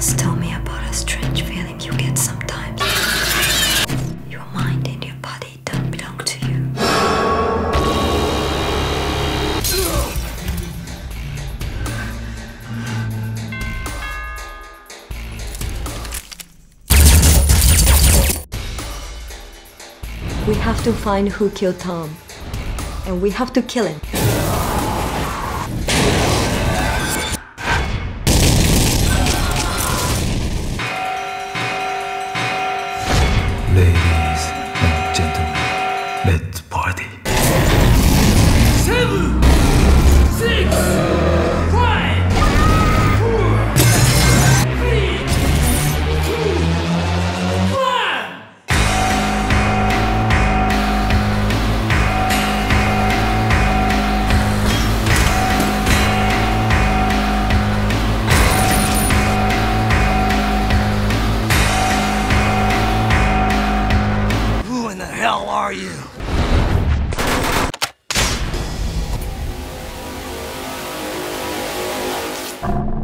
once told me about a strange feeling you get sometimes. Your mind and your body don't belong to you. We have to find who killed Tom, and we have to kill him. Ladies and gentlemen, let's party. 7, 6, 5. Who are you?